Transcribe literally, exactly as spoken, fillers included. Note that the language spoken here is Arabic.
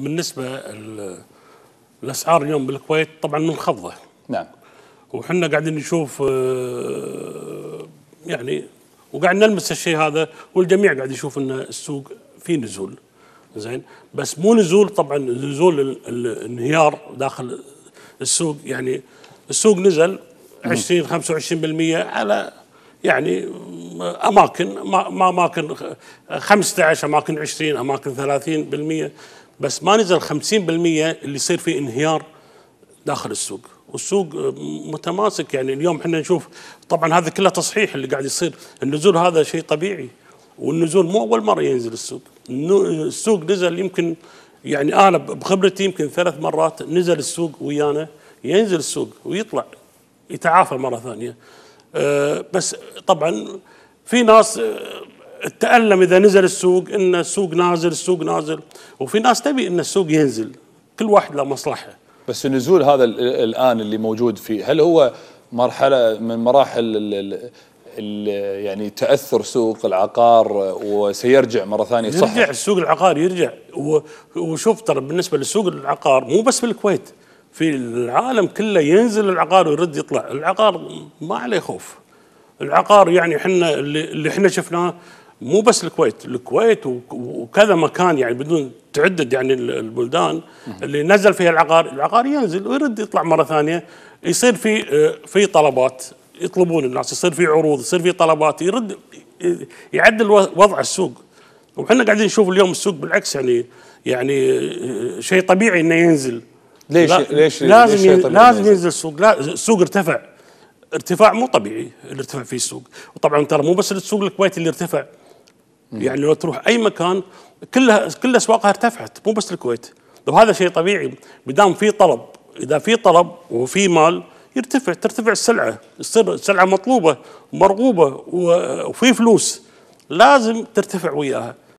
بالنسبه الاسعار اليوم بالكويت طبعا منخفضه. نعم. وحنا قاعدين نشوف يعني وقاعد نلمس الشيء هذا، والجميع قاعد يشوف ان السوق في نزول. زين، بس مو نزول طبعا نزول الانهيار داخل السوق، يعني السوق نزل عشرين خمسة وعشرين بالمئة على يعني اماكن ما اماكن خمسة عشر اماكن عشرين اماكن ثلاثين بالمئة، بس ما نزل خمسين بالمئة اللي يصير فيه انهيار داخل السوق، والسوق متماسك. يعني اليوم احنا نشوف طبعا هذا كله تصحيح اللي قاعد يصير، النزول هذا شيء طبيعي، والنزول مو اول مره ينزل السوق، السوق نزل يمكن يعني انا بخبرتي يمكن ثلاث مرات نزل السوق ويانا، ينزل السوق ويطلع يتعافى مره ثانيه. أه بس طبعا في ناس تألم اذا نزل السوق ان السوق نازل السوق نازل، وفي ناس تبي ان السوق ينزل، كل واحد له مصلحه. بس النزول هذا الان اللي موجود فيه، هل هو مرحله من مراحل ال ال يعني تاثر سوق العقار وسيرجع مره ثانيه؟ صح، يرجع السوق العقار يرجع. وشوف ترى بالنسبه لسوق العقار مو بس بالكويت، في العالم كله ينزل العقار ويرد يطلع، العقار ما عليه خوف. العقار يعني احنا اللي احنا شفناه مو بس الكويت، الكويت وكذا مكان يعني بدون تعدد يعني البلدان اللي نزل فيها العقار، العقار ينزل ويرد يطلع مره ثانيه، يصير في في طلبات يطلبون الناس، يصير في عروض، يصير في طلبات، يرد يعدل وضع السوق. وحنا قاعدين نشوف اليوم السوق بالعكس يعني يعني شيء طبيعي انه ينزل. ليش لا ليش لازم ليش لازم ينزل السوق، لا السوق ارتفع ارتفاع مو طبيعي اللي ارتفع فيه السوق، وطبعا ترى مو بس السوق الكويتي اللي ارتفع، يعني لو تروح اي مكان كلها كل اسواقها ارتفعت، مو بس الكويت، وهذا شيء طبيعي ما دام في طلب، اذا في طلب وفي مال يرتفع ترتفع السلعه، تصير السلعه مطلوبه ومرغوبه وفي فلوس لازم ترتفع وياها.